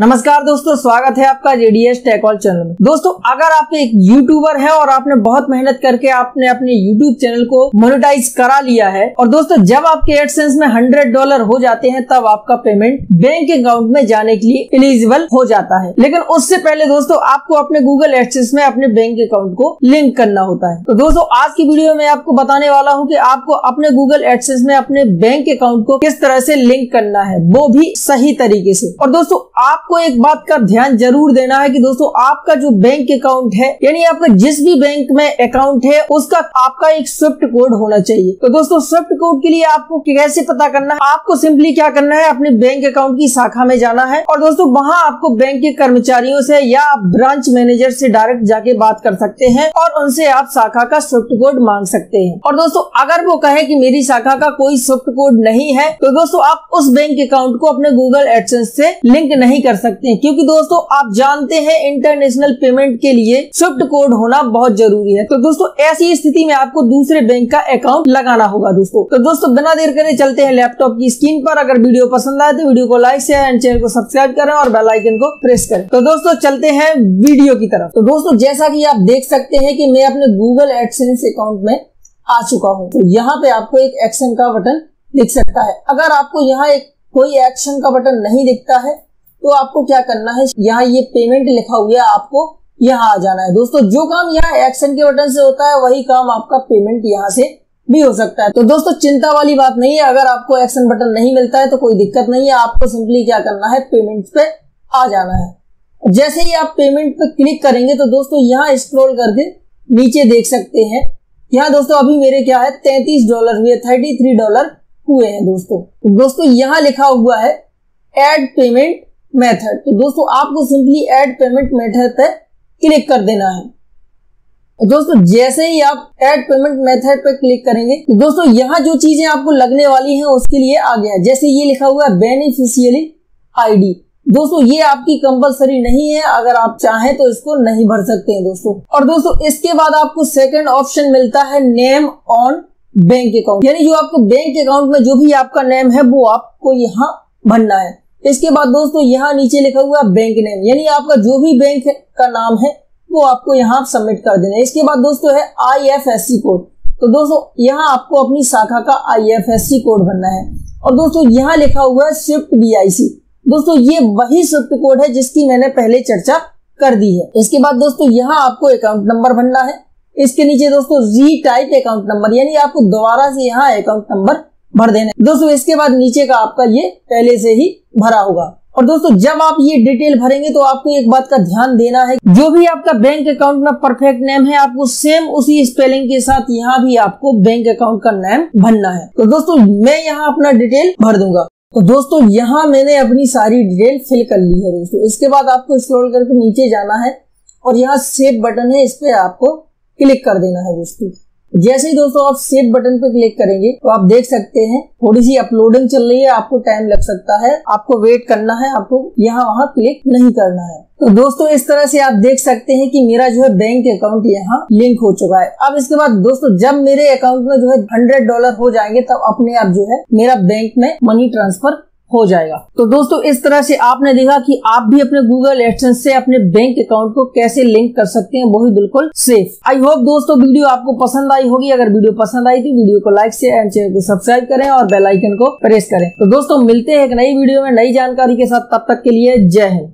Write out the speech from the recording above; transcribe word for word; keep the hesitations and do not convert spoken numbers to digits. नमस्कार दोस्तों, स्वागत है आपका जेडीएस टेक ऑल चैनल में। दोस्तों, अगर आप एक यूट्यूबर हैं और आपने बहुत मेहनत करके आपने अपने यूट्यूब चैनल को मोनेटाइज करा लिया है और दोस्तों जब आपके एडसेंस में हंड्रेड डॉलर हो जाते हैं तब आपका पेमेंट बैंक अकाउंट में जाने के लिए एलिजिबल हो जाता है। लेकिन उससे पहले दोस्तों आपको अपने गूगल एडसेंस में अपने बैंक अकाउंट को लिंक करना होता है। तो दोस्तों आज की वीडियो में आपको बताने वाला हूँ की आपको अपने गूगल एडसेंस में अपने बैंक अकाउंट को किस तरह से लिंक करना है, वो भी सही तरीके से। और दोस्तों आप आपको एक बात का ध्यान जरूर देना है कि दोस्तों आपका जो बैंक अकाउंट है यानी आपका जिस भी बैंक में अकाउंट है उसका आपका एक स्विफ्ट कोड होना चाहिए। तो दोस्तों स्विफ्ट कोड के लिए आपको कैसे पता करना है, आपको सिंपली क्या करना है, अपने बैंक अकाउंट की शाखा में जाना है और दोस्तों वहाँ आपको बैंक के कर्मचारियों से या आप ब्रांच मैनेजर से डायरेक्ट जाके बात कर सकते हैं और उनसे आप शाखा का स्विफ्ट कोड मांग सकते हैं। और दोस्तों अगर वो कहे की मेरी शाखा का कोई स्विफ्ट कोड नहीं है तो दोस्तों आप उस बैंक अकाउंट को अपने गूगल एडसेंस से लिंक नहीं कर सकते हैं, क्योंकि दोस्तों आप जानते हैं इंटरनेशनल पेमेंट के लिए स्विफ्ट कोड होना बहुत जरूरी है। तो दोस्तों ऐसी स्थिति में आपको दूसरे बैंक का अकाउंट लगाना होगा। दोस्तों तो दोस्तों बिना देर करे चलते हैं लैपटॉप की स्क्रीन पर। अगर वीडियो पसंद आए तो वीडियो को लाइक शेयर एंड चैनल को सब्सक्राइब करें और बेल आइकन को प्रेस करें। तो दोस्तों चलते हैं वीडियो की तरफ। तो दोस्तों जैसा की आप देख सकते हैं की मैं अपने गूगल एडसेंस अकाउंट में आ चुका हूँ। तो यहाँ पे आपको एक एक्शन का बटन दिख सकता है। अगर आपको यहाँ एक कोई एक्शन का बटन नहीं दिखता है तो आपको क्या करना है, यहाँ ये पेमेंट लिखा हुआ है, आपको यहाँ आ जाना है। दोस्तों जो काम यहाँ एक्शन के बटन से होता है वही काम आपका पेमेंट यहाँ से भी हो सकता है। तो दोस्तों चिंता वाली बात नहीं है, अगर आपको एक्शन बटन नहीं मिलता है तो कोई दिक्कत नहीं है। आपको सिंपली क्या करना है, पेमेंट पे आ जाना है। जैसे ही आप पेमेंट पे क्लिक करेंगे तो दोस्तों यहाँ स्क्रॉल करके नीचे देख सकते हैं। यहाँ दोस्तों अभी मेरे क्या है तैतीस डॉलर हुए, थर्टी थ्री डॉलर हुए हैं। दोस्तों दोस्तों यहाँ लिखा हुआ है एड पेमेंट मेथड। तो दोस्तों आपको सिंपली ऐड पेमेंट मेथड पे क्लिक कर देना है। दोस्तों जैसे ही आप ऐड पेमेंट मेथड पे क्लिक करेंगे तो दोस्तों यहाँ जो चीजें आपको लगने वाली हैं उसके लिए आ गया है। जैसे ये लिखा हुआ है बेनिफिशियरी आईडी। दोस्तों ये आपकी कंपलसरी नहीं है, अगर आप चाहें तो इसको नहीं भर सकते हैं दोस्तों। और दोस्तों इसके बाद आपको सेकेंड ऑप्शन मिलता है नेम ऑन बैंक अकाउंट, यानी जो आपको बैंक अकाउंट में जो भी आपका नेम है वो आपको यहाँ भरना है। इसके बाद दोस्तों यहाँ नीचे लिखा हुआ बैंक नेम, यानी आपका जो भी बैंक का नाम है वो आपको यहाँ सबमिट कर देना है। इसके बाद दोस्तों है I F S C code. तो दोस्तों यहाँ आपको अपनी शाखा का I F S C code भरना है। और दोस्तों यहाँ लिखा हुआ है स्विफ्ट बी आई सी। दोस्तों ये वही स्विफ्ट कोड है जिसकी मैंने पहले चर्चा कर दी है। इसके बाद दोस्तों यहाँ आपको अकाउंट नंबर भरना है। इसके नीचे दोस्तों री टाइप अकाउंट नंबर, यानी आपको दोबारा से यहाँ अकाउंट नंबर भर देना है। दोस्तों इसके बाद नीचे का आपका ये पहले से ही भरा होगा। और दोस्तों जब आप ये डिटेल भरेंगे तो आपको एक बात का ध्यान देना है, जो भी आपका बैंक अकाउंट में परफेक्ट नेम है आपको सेम उसी स्पेलिंग के साथ यहाँ भी आपको बैंक अकाउंट का नेम भरना है। तो दोस्तों मैं यहाँ अपना डिटेल भर दूंगा। तो दोस्तों यहाँ मैंने अपनी सारी डिटेल फिल कर ली है। दोस्तों इसके बाद आपको स्क्रॉल करके नीचे जाना है और यहाँ सेव बटन है, इस पे आपको क्लिक कर देना है। दोस्तों जैसे ही दोस्तों आप सेव बटन पर क्लिक करेंगे तो आप देख सकते हैं थोड़ी सी अपलोडिंग चल रही है, आपको टाइम लग सकता है, आपको वेट करना है, आपको यहाँ वहाँ क्लिक नहीं करना है। तो दोस्तों इस तरह से आप देख सकते हैं कि मेरा जो है बैंक अकाउंट यहाँ लिंक हो चुका है। अब इसके बाद दोस्तों जब मेरे अकाउंट में जो है हंड्रेड डॉलर हो जाएंगे तब अपने आप जो है मेरा बैंक में मनी ट्रांसफर हो जाएगा। तो दोस्तों इस तरह से आपने देखा कि आप भी अपने गूगल एडसेंस से अपने बैंक अकाउंट को कैसे लिंक कर सकते हैं, वो भी बिल्कुल सेफ। आई होप दोस्तों वीडियो आपको पसंद आई होगी। अगर वीडियो पसंद आई तो वीडियो को लाइक शेयर एंड चैनल को सब्सक्राइब करें और बेल आइकन को प्रेस करें। तो दोस्तों मिलते हैं एक नई वीडियो में नई जानकारी के साथ, तब तक के लिए जय हिंद।